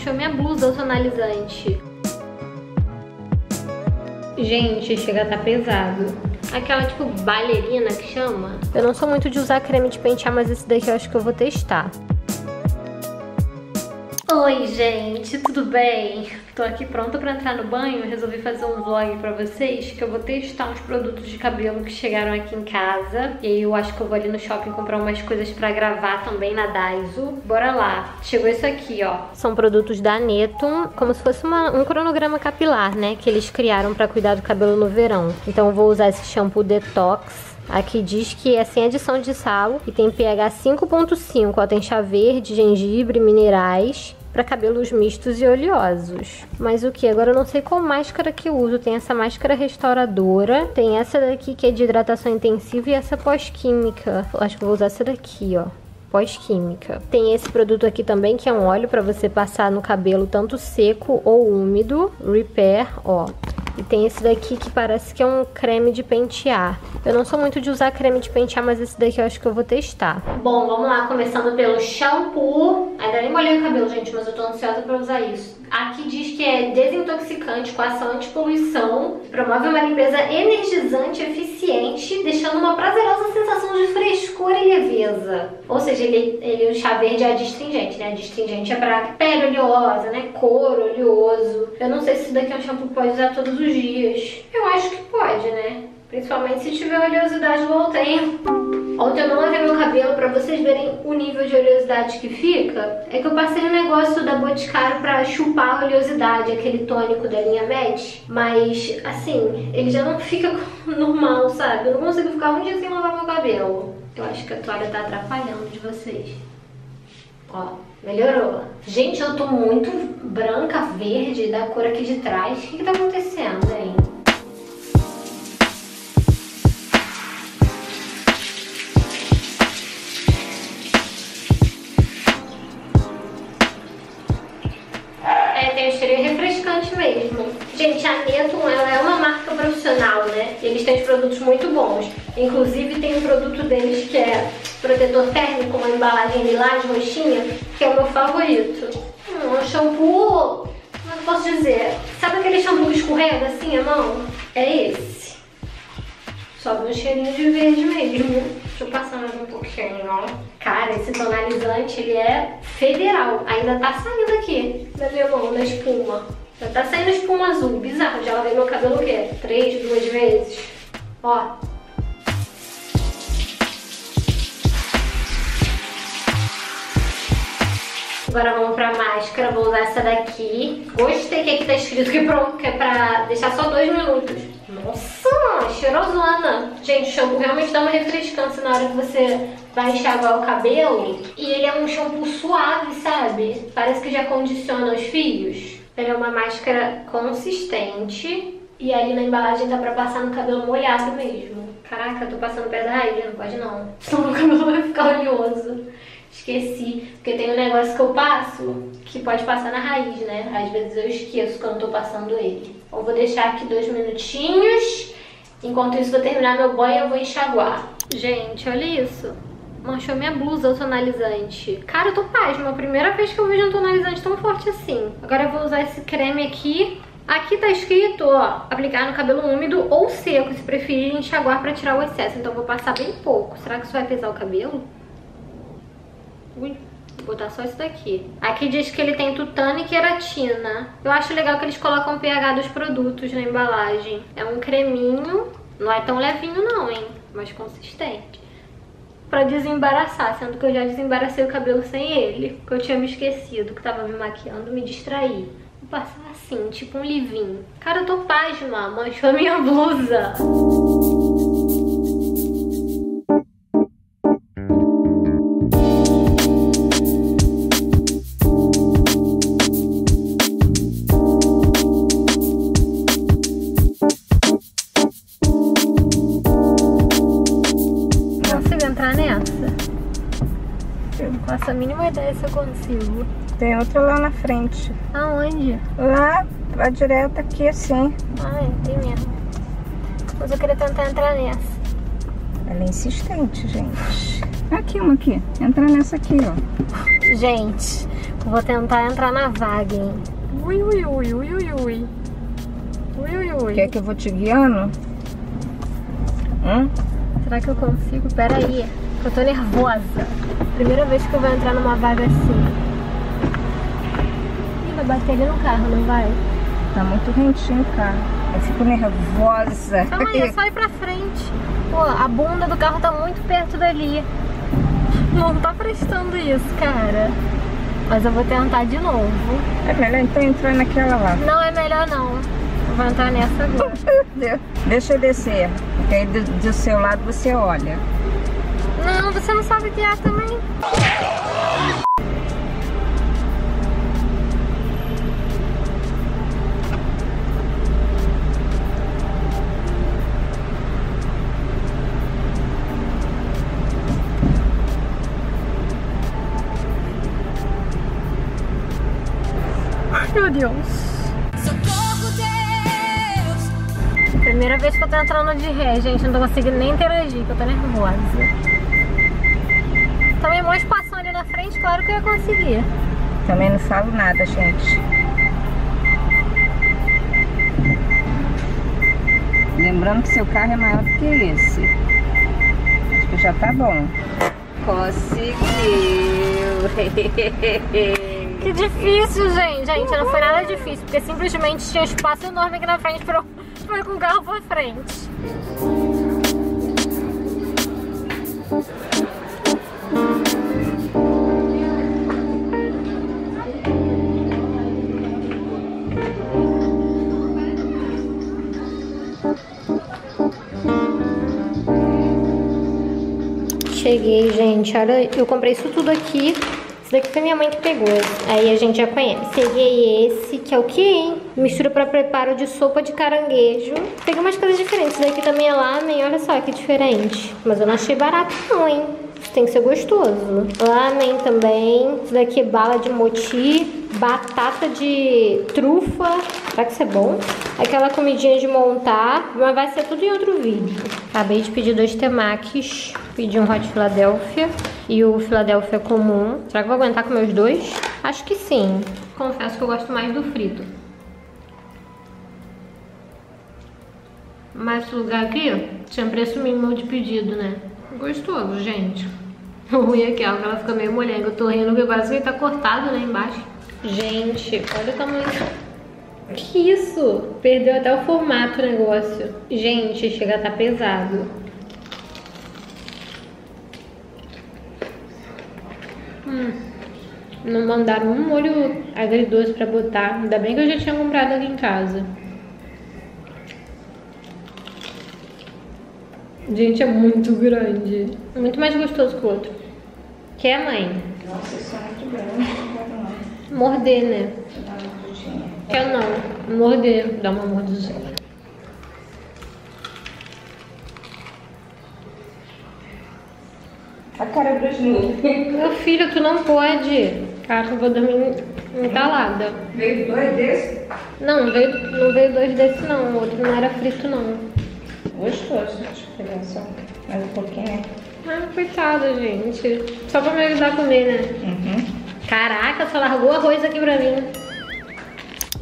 manchou minha blusa o tonalizante. Gente, chega a tá pesado. Aquela tipo bailarina que chama. Eu não sou muito de usar creme de pentear, mas esse daqui eu acho que eu vou testar. Oi gente, tudo bem? Tô aqui pronta pra entrar no banho. Resolvi fazer um vlog pra vocês que eu vou testar uns produtos de cabelo que chegaram aqui em casa. E aí eu acho que eu vou ali no shopping comprar umas coisas pra gravar também na Daiso. Bora lá! Chegou isso aqui, ó. São produtos da Netum, como se fosse um cronograma capilar, né? Que eles criaram pra cuidar do cabelo no verão. Então eu vou usar esse shampoo detox. Aqui diz que é sem adição de sal e tem pH 5.5, ó. Tem chá verde, gengibre, minerais... para cabelos mistos e oleosos. Mas o que? Agora eu não sei qual máscara que eu uso. Tem essa máscara restauradora, tem essa daqui que é de hidratação intensiva e essa pós-química. Acho que eu vou usar essa daqui, ó. Pós-química. Tem esse produto aqui também, que é um óleo para você passar no cabelo tanto seco ou úmido. Repair, ó. E tem esse daqui que parece que é um creme de pentear. Eu não sou muito de usar creme de pentear, mas esse daqui eu acho que eu vou testar. Bom, vamos lá, começando pelo shampoo. Ainda nem molhei o cabelo, gente, mas eu tô ansiosa pra usar isso. Aqui diz que é desintoxicante com ação antipoluição, promove uma limpeza energizante, eficiente, deixando uma prazerosa sensação de frescura e leveza. Ou seja, o chá verde é adstringente, né? Adstringente é pra pele oleosa, né? Couro oleoso. Eu não sei se isso daqui é um shampoo que pode usar todos os dias. Eu acho que pode, né? Principalmente se tiver oleosidade no tempo. Ontem eu não lavei meu cabelo, pra vocês verem o nível de oleosidade que fica. É que eu passei um negócio da Boticário pra chupar a oleosidade, aquele tônico da linha Match. Mas, assim, ele já não fica normal, sabe? Eu não consigo ficar um dia sem lavar meu cabelo. Eu acho que a toalha tá atrapalhando de vocês. Ó, melhorou. Gente, eu tô muito branca, verde, da cor aqui de trás. O que tá acontecendo, hein? Mesmo. Gente, a Neton, ela é uma marca profissional, né? Eles têm produtos muito bons. Inclusive, tem um produto deles que é protetor térmico, uma embalagem lilás, roxinha, que é o meu favorito. Um shampoo... como eu posso dizer? Sabe aquele shampoo que escorrega assim a mão? É esse. Sobe um cheirinho de verde mesmo. Deixa eu passar mais um pouquinho, ó. Cara, esse tonalizante, ele é federal. Ainda tá saindo aqui da minha mão, da espuma. Já tá saindo espuma azul, bizarro. Já lavei meu cabelo o quê? 3, 2 vezes. Ó. Agora vamos pra máscara. Vou usar essa daqui. Gostei que aqui tá escrito que pronto, que é pra deixar só 2 minutos. Nossa, cheirosona. Gente, o shampoo realmente dá uma refrescância na hora que você vai enxaguar o cabelo. E ele é um shampoo suave, sabe? Parece que já condiciona os fios. Ela é uma máscara consistente e ali na embalagem dá pra passar no cabelo molhado mesmo. Caraca, eu tô passando perto da raiz, não pode não. Senão meu cabelo vai ficar oleoso. Esqueci, porque tem um negócio que eu passo que pode passar na raiz, né? Às vezes eu esqueço que eu não tô passando ele. Eu vou deixar aqui 2 minutinhos. Enquanto isso vou terminar meu banho e eu vou enxaguar. Gente, olha isso. Manchou minha blusa o tonalizante. Cara, eu tô pasma. Primeira vez que eu vejo um tonalizante tão forte assim. Agora eu vou usar esse creme aqui. Aqui tá escrito, ó, aplicar no cabelo úmido ou seco, se preferir, enxaguar pra tirar o excesso. Então eu vou passar bem pouco. Será que isso vai pesar o cabelo? Ui, vou botar só isso daqui. Aqui diz que ele tem tutano e queratina. Eu acho legal que eles colocam o pH dos produtos na embalagem. É um creminho. Não é tão levinho não, hein? Mas consistente. Pra desembaraçar, sendo que eu já desembaracei o cabelo sem ele, porque eu tinha me esquecido que tava me maquiando, me distraí. Vou passar assim, tipo um livinho. Cara, eu tô pasma, manchou a minha blusa. Nossa, a mínima ideia se eu consigo. Tem outra lá na frente. Aonde? Lá, a direita aqui, assim. Ah, tem mesmo. Mas eu queria tentar entrar nessa. Ela é insistente, gente. Aqui, uma aqui. Entra nessa aqui, ó. Gente, Vou tentar entrar na vaga, hein? Ui, ui, ui, ui, ui, ui. Ui, ui, ui. Quer que eu vou te guiando? Será que eu consigo? Pera aí, eu tô nervosa. Primeira vez que eu vou entrar numa vaga assim. Ih, vai bater ali no carro, não vai? Tá muito quentinho o carro. Eu fico nervosa. Calma aí, é só ir pra frente. Pô, a bunda do carro tá muito perto dali. Não tá prestando isso, cara. Mas eu vou tentar de novo. É melhor então entrar naquela lá. Não, é melhor não. Eu vou entrar nessa agora. Deixa eu descer. Porque aí do seu lado você olha. Não, você não sabe guiar também. Meu Deus. Socorro, Deus. Primeira vez que eu tô entrando de ré, gente. Não tô conseguindo nem interagir, que eu tô nervosa. Também mó espação ali na frente, claro que eu ia conseguir. Também não falo nada, gente. Lembrando que seu carro é maior do que esse. Acho que já tá bom. Conseguiu. Que difícil, gente. Gente, não foi nada difícil, porque simplesmente tinha espaço enorme aqui na frente para eu ir com o carro pra frente. Cheguei, gente. Olha, eu comprei isso tudo aqui. Esse daqui foi minha mãe que pegou, aí a gente já conhece. Peguei esse, que é o quê, hein? Mistura pra preparo de sopa de caranguejo. Peguei umas coisas diferentes, esse daqui também é lamen, olha só que diferente. Mas eu não achei barato não, hein? Isso tem que ser gostoso. Lamen também, isso daqui é bala de moti, batata de trufa. Será que isso é bom? Aquela comidinha de montar, mas vai ser tudo em outro vídeo. Acabei de pedir 2 temakis. Pedi um hot Philadelphia e o Philadelphia comum. Será que eu vou aguentar com meus dois? Acho que sim. Confesso que eu gosto mais do frito. Mas esse lugar aqui tinha preço mínimo de pedido, né? Gostoso, gente. O ruim é que ela fica meio molhada. Eu tô rindo porque parece que ele tá cortado lá embaixo. Gente, olha o tamanho. Que isso? Perdeu até o formato o negócio. Gente, chega a tá pesado. Não mandaram um molho agridoce pra botar. Ainda bem que eu já tinha comprado aqui em casa. Gente, é muito grande. Muito mais gostoso que o outro. Quer, mãe? Nossa, isso é muito grande. Morder, né? Quer não. Morder. Dá uma mordidinha. A cara brasileira. Meu filho, tu não pode. Cara, eu vou dormir entalada. Veio 2 desses? Não, não veio 2 desses não. O outro não era frito não. Gostoso, gente. Mais um pouquinho. Ah, coitada, gente. Só pra me ajudar a comer, né? Uhum. Caraca, só largou arroz aqui pra mim.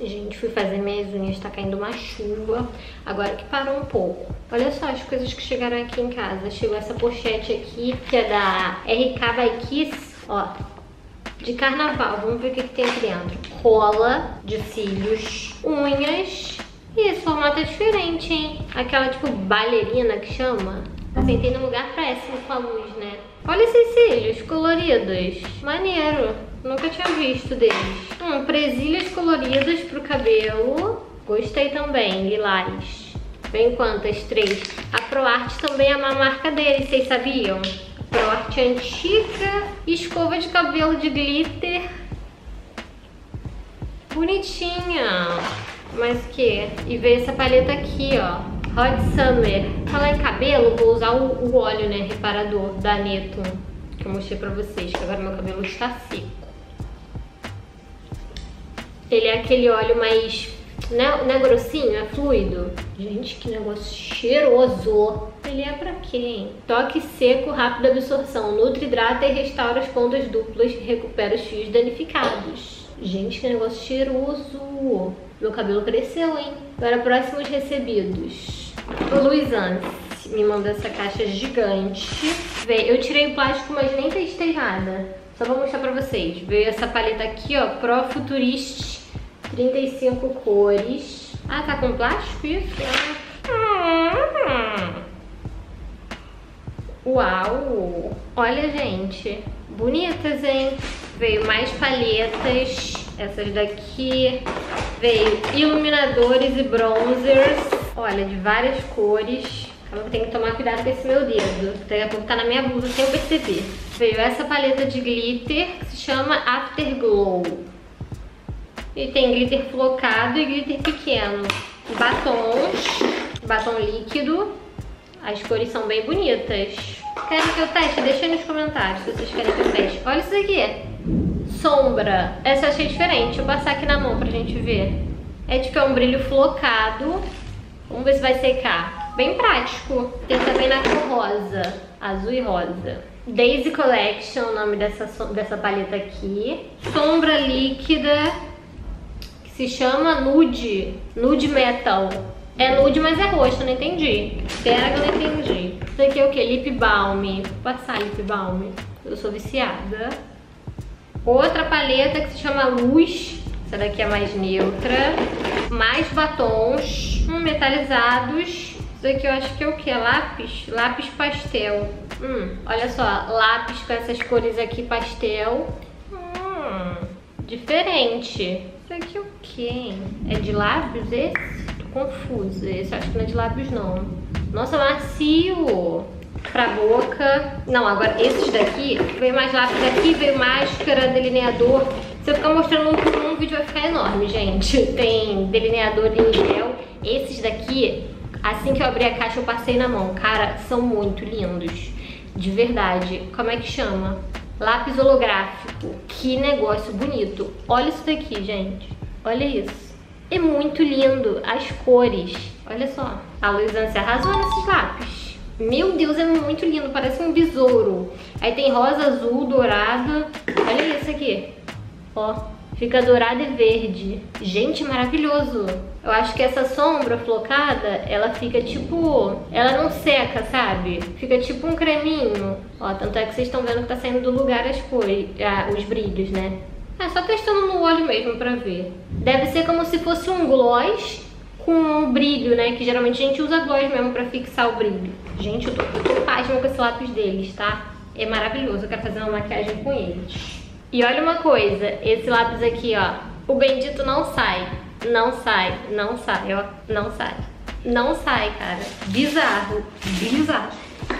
Gente, fui fazer minhas unhas, tá caindo uma chuva. Agora que parou um pouco. Olha só as coisas que chegaram aqui em casa. Chegou essa pochete aqui, que é da RK By Kiss, ó, de carnaval. Vamos ver o que que tem aqui dentro. Cola de cílios, unhas. E esse formato é diferente, hein? Aquela tipo bailarina que chama. Eu sentei no lugar péssimo com a luz, né? Olha esses cílios coloridos. Maneiro. Nunca tinha visto deles. Presilhas coloridas pro cabelo. Gostei também, lilás. Vem quantas? 3. A ProArt também é uma marca deles, vocês sabiam? ProArt antiga. Escova de cabelo de glitter. Bonitinha. Mas o que? E veio essa paleta aqui, ó. Hot Summer. Falar em cabelo, vou usar o óleo, né, reparador da Netum, que eu mostrei pra vocês, que agora meu cabelo está seco. Ele é aquele óleo mais Não é grossinho? É fluido? Gente, que negócio cheiroso! Ele é pra quem? Toque seco, rápida absorção, nutre, hidrata e restaura as pontas duplas, recupera os fios danificados. Gente, que negócio cheiroso! Meu cabelo cresceu, hein? Agora, próximos recebidos. O Luisance me mandou essa caixa gigante. Vê, eu tirei o plástico, mas nem testei nada. Só vou mostrar pra vocês. Veio essa paleta aqui, ó, Pro Futurist, 35 cores. Ah, tá com plástico isso? Uau! Olha, gente. Bonitas, hein? Veio mais paletas. Essas daqui. Veio iluminadores e bronzers. Olha, de várias cores. Eu tenho que tomar cuidado com esse meu dedo. Daqui a pouco tá na minha blusa sem eu perceber. Veio essa paleta de glitter que se chama Afterglow. E tem glitter flocado e glitter pequeno. Batons, batom líquido. As cores são bem bonitas. Querem que eu teste? Deixa aí nos comentários se vocês querem que eu teste. Olha isso aqui. Sombra. Essa eu achei diferente. Vou passar aqui na mão pra gente ver. É tipo um brilho flocado. Vamos ver se vai secar. Bem prático. Tem também na cor rosa, azul e rosa. Daisy Collection, o nome dessa paleta aqui. Sombra líquida, que se chama Nude Metal. É nude, mas é roxo, não entendi. Pera que eu não entendi. Isso aqui é o que? Lip Balm. Vou passar Lip Balm. Eu sou viciada. Outra paleta que se chama Luz. Essa daqui é mais neutra. Mais batons metalizados. Isso aqui eu acho que é o que? Lápis? Lápis pastel. Olha só, lápis com essas cores aqui pastel. Diferente. Isso aqui é o que? É de lábios esse? Tô confusa. Esse eu acho que não é de lábios não. Nossa, macio! Pra boca. Não, agora esses daqui. Veio mais lápis aqui, veio máscara, delineador. Se eu ficar mostrando um vídeo vai ficar enorme, gente. Tem delineador em gel. Esses daqui... Assim que eu abri a caixa, eu passei na mão. Cara, são muito lindos. De verdade. Como é que chama? Lápis holográfico. Que negócio bonito. Olha isso daqui, gente. Olha isso. É muito lindo. As cores. Olha só. A Luisance arrasou nesses lápis. Meu Deus, é muito lindo. Parece um besouro. Aí tem rosa, azul, dourada. Olha isso aqui. Ó. Fica dourado e verde. Gente, maravilhoso. Eu acho que essa sombra flocada, ela fica tipo... Ela não seca, sabe? Fica tipo um creminho. Ó, tanto é que vocês estão vendo que tá saindo do lugar as cores, os brilhos, né? É, só testando no olho mesmo pra ver. Deve ser como se fosse um gloss com um brilho, né? Que geralmente a gente usa gloss mesmo pra fixar o brilho. Gente, eu tô pasma com esse lápis deles, tá? É maravilhoso, eu quero fazer uma maquiagem com eles. E olha uma coisa, esse lápis aqui, ó, o bendito não sai, não sai, não sai, ó, não sai, não sai, cara, bizarro, bizarro.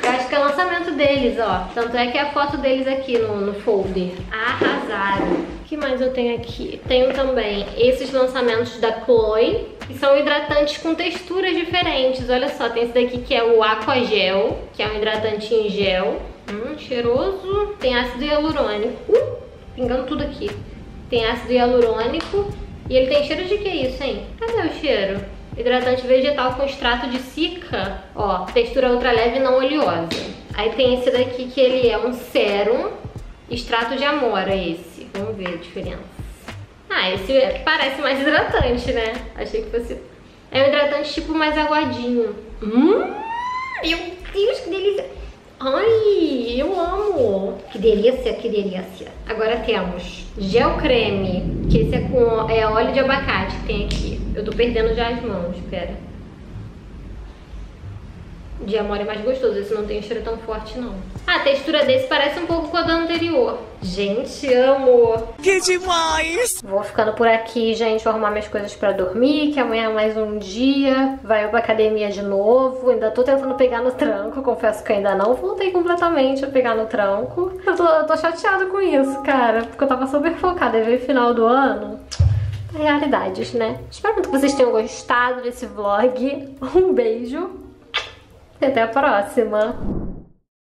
Eu acho que é o lançamento deles, ó, tanto é que é a foto deles aqui no folder, arrasaram. O que mais eu tenho aqui? Tenho também esses lançamentos da Chloe, que são hidratantes com texturas diferentes, olha só, tem esse daqui que é o Aqua Gel, que é um hidratante em gel, cheiroso, tem ácido hialurônico, pingando tudo aqui. Tem ácido hialurônico. E ele tem cheiro de que isso, hein? Cadê o cheiro? Hidratante vegetal com extrato de cica. Ó, textura ultra leve e não oleosa. Aí tem esse daqui que ele é um sérum. Extrato de amora esse. Vamos ver a diferença. Ah, esse parece mais hidratante, né? Achei que fosse... É um hidratante tipo mais aguadinho. Meu Deus, que delícia! Ai, eu amo! Que delícia, que delícia! Agora temos gel creme, que esse é com óleo de abacate que tem aqui. Eu tô perdendo já as mãos, pera. De amora é mais gostoso, esse não tem cheiro tão forte não. A textura desse parece um pouco com a do anterior. Gente, amo! Que demais! Vou ficando por aqui, gente. Vou arrumar minhas coisas pra dormir, que amanhã é mais um dia. Vai pra academia de novo. Ainda tô tentando pegar no tranco. Confesso que ainda não voltei completamente a pegar no tranco. Eu tô chateada com isso, cara. Porque eu tava super focada. E veio o final do ano... Realidades, né? Espero muito que vocês tenham gostado desse vlog. Um beijo! Até a próxima!